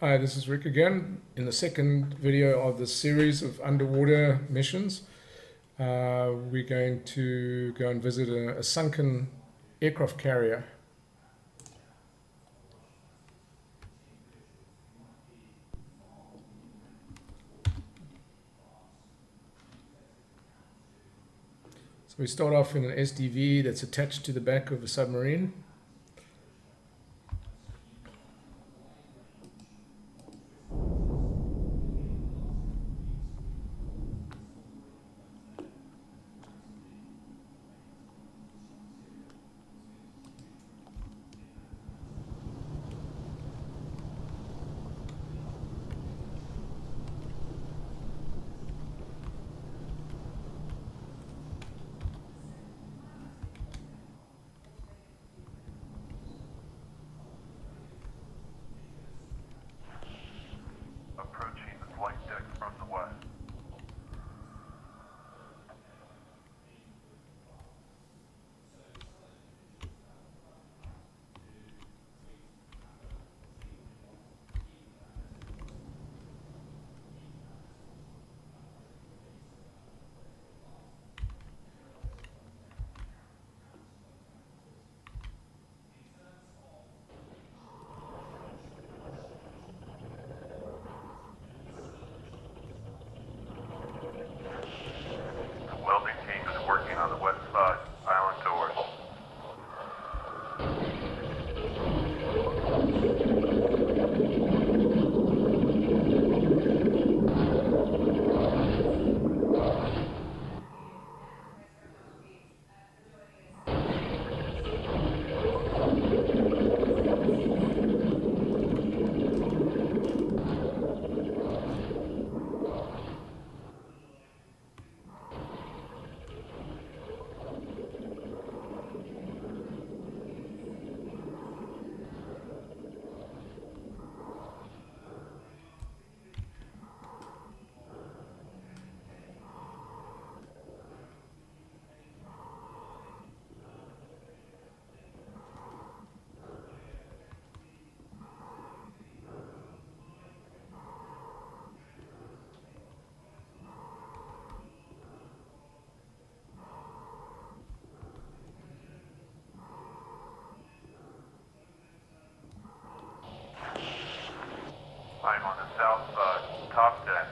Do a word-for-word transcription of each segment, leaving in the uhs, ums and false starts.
Hi, this is Rick again in the second video of this series of underwater missions. Uh, we're going to go and visit a, a sunken aircraft carrier. So we start off in an S D V that's attached to the back of a submarine. I'm on the south side, uh, top deck.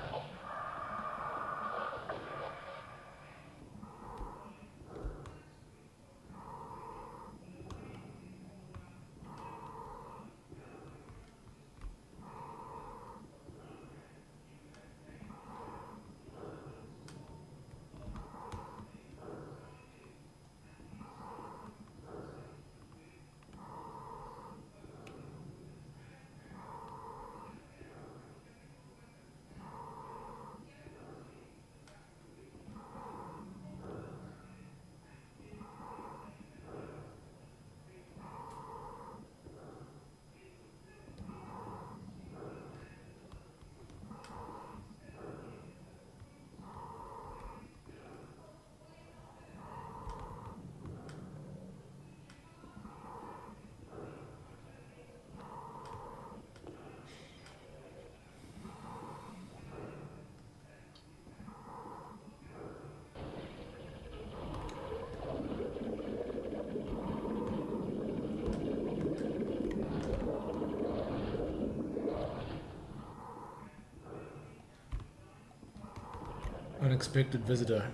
Unexpected visitor.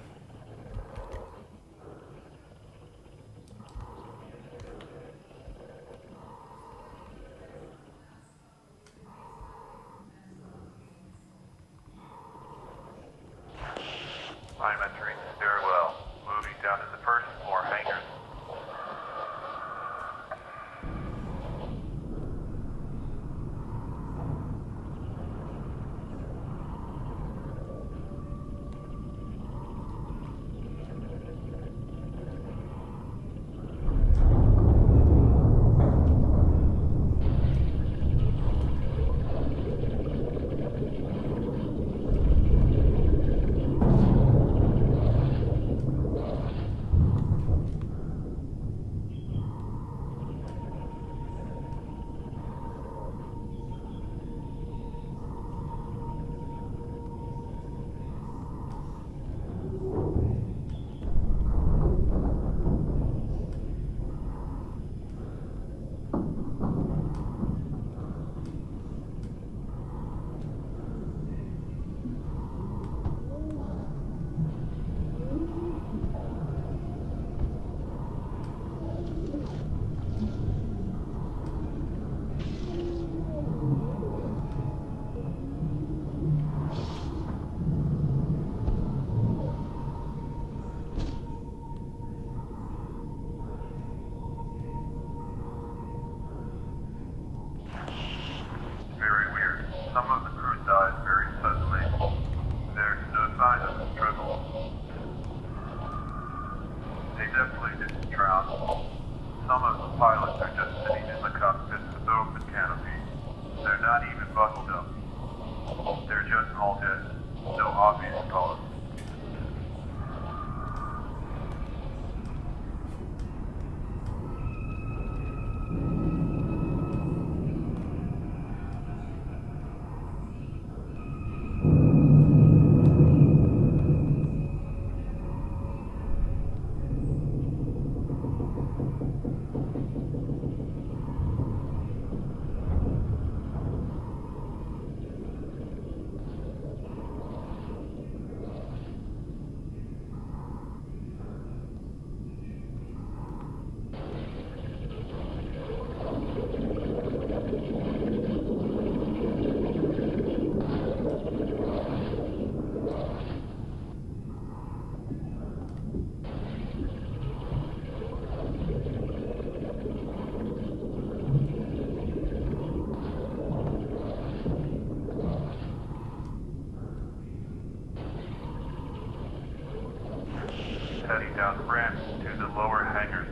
I'm entering the stairwell, moving down to the first floor hangars. completed his trial. Some of the pilots are just sitting in the cockpit with open canopy. They're not even buckled up. They're just malted. No obvious cause. Heading down ramp to the lower hangar.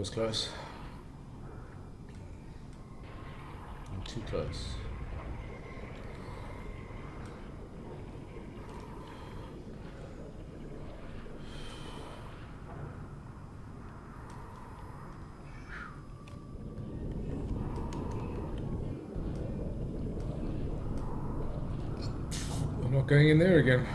was close. I'm too close. I'm not going in there again.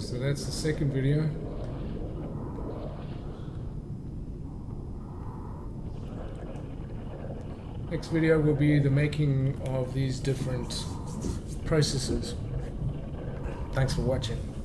So that's the second video. Next video will be the making of these different processes. Thanks for watching.